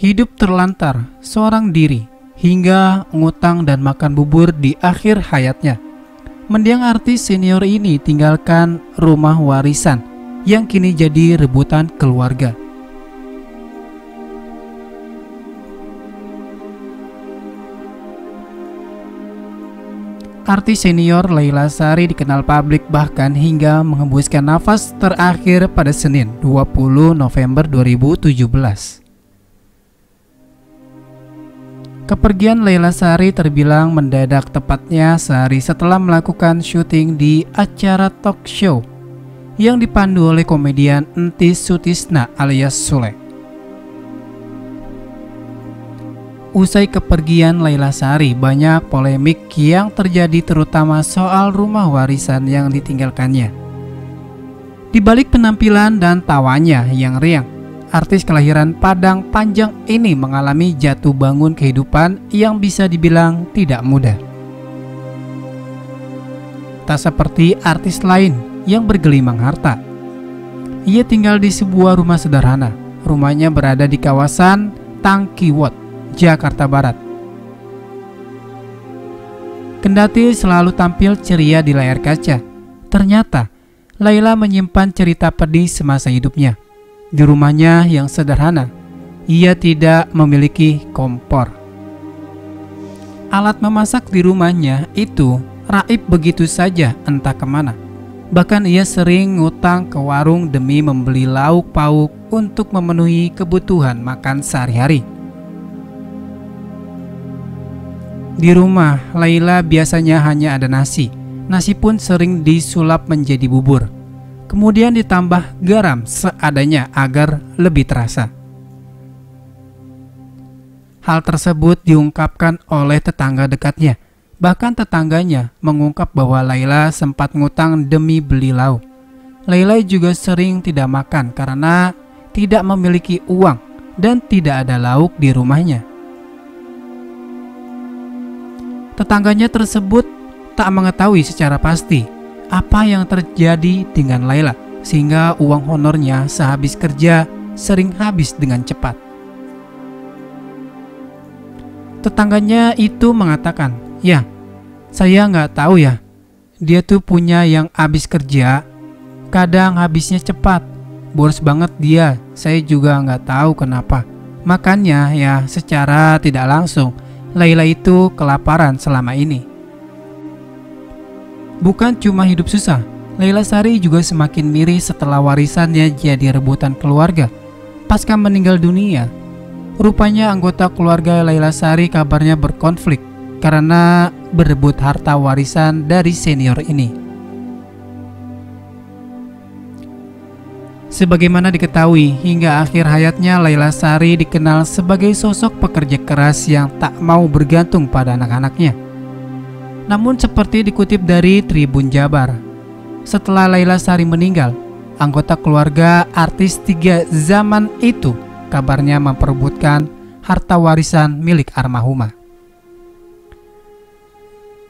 hidup terlantar seorang diri hingga ngutang dan makan bubur di akhir hayatnya. Mendiang artis senior ini tinggalkan rumah warisan yang kini jadi rebutan keluarga. Artis senior Laila Sari dikenal publik bahkan hingga menghembuskan nafas terakhir pada Senin 20 November 2017. Kepergian Laila Sari terbilang mendadak, tepatnya sehari setelah melakukan syuting di acara talk show yang dipandu oleh komedian Entis Sutisna alias Sule. Usai kepergian Laila Sari, banyak polemik yang terjadi terutama soal rumah warisan yang ditinggalkannya. Di balik penampilan dan tawanya yang riang, artis kelahiran Padang Panjang ini mengalami jatuh bangun kehidupan yang bisa dibilang tidak mudah. Tak seperti artis lain yang bergelimang harta, ia tinggal di sebuah rumah sederhana. Rumahnya berada di kawasan Tangkiwot, Jakarta Barat. Kendati selalu tampil ceria di layar kaca, ternyata Laila menyimpan cerita pedih semasa hidupnya. Di rumahnya yang sederhana, ia tidak memiliki kompor. Alat memasak di rumahnya itu raib begitu saja entah kemana. Bahkan ia sering ngutang ke warung demi membeli lauk pauk untuk memenuhi kebutuhan makan sehari-hari. Di rumah Laila biasanya hanya ada nasi. Nasi pun sering disulap menjadi bubur, kemudian ditambah garam seadanya agar lebih terasa. Hal tersebut diungkapkan oleh tetangga dekatnya. Bahkan tetangganya mengungkap bahwa Laila sempat ngutang demi beli lauk. Laila juga sering tidak makan karena tidak memiliki uang dan tidak ada lauk di rumahnya. Tetangganya tersebut tak mengetahui secara pasti apa yang terjadi dengan Laila, sehingga uang honornya sehabis kerja sering habis dengan cepat. Tetangganya itu mengatakan, "Ya, saya nggak tahu ya, dia tuh punya yang habis kerja, kadang habisnya cepat, boros banget dia, saya juga nggak tahu kenapa. Makanya ya secara tidak langsung, Laila itu kelaparan selama ini." Bukan cuma hidup susah, Laila Sari juga semakin miris setelah warisannya jadi rebutan keluarga pasca meninggal dunia. Rupanya anggota keluarga Laila Sari kabarnya berkonflik karena berebut harta warisan dari senior ini. Sebagaimana diketahui, hingga akhir hayatnya Laila Sari dikenal sebagai sosok pekerja keras yang tak mau bergantung pada anak-anaknya. Namun seperti dikutip dari Tribun Jabar, setelah Laila Sari meninggal, anggota keluarga artis tiga zaman itu kabarnya memperebutkan harta warisan milik almarhumah.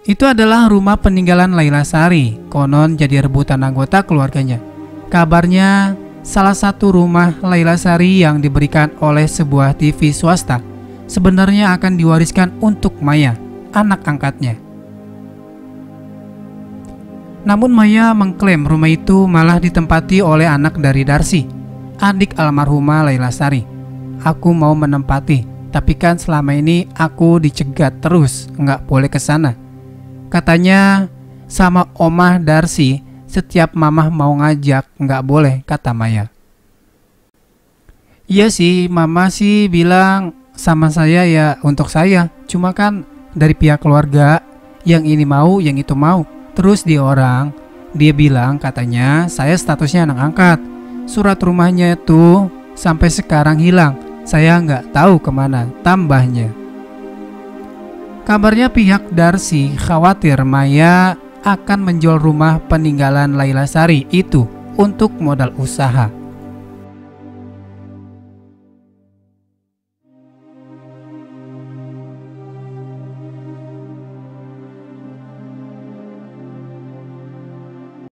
Itu adalah rumah peninggalan Laila Sari, konon jadi rebutan anggota keluarganya. Kabarnya salah satu rumah Laila Sari yang diberikan oleh sebuah TV swasta sebenarnya akan diwariskan untuk Maya, anak angkatnya. Namun Maya mengklaim rumah itu malah ditempati oleh anak dari Darsi, adik almarhumah Laila Sari. "Aku mau menempati, tapi kan selama ini aku dicegat terus, nggak boleh ke sana," katanya, "sama omah Darsi. Setiap mamah mau ngajak, nggak boleh," kata Maya. "Iya sih, mama sih bilang sama saya ya untuk saya. Cuma kan dari pihak keluarga, yang ini mau, yang itu mau. Terus dia bilang katanya saya statusnya anak angkat. Surat rumahnya itu sampai sekarang hilang. Saya nggak tahu kemana," tambahnya. Kabarnya pihak Darsi khawatir Maya akan menjual rumah peninggalan Laila Sari itu untuk modal usaha.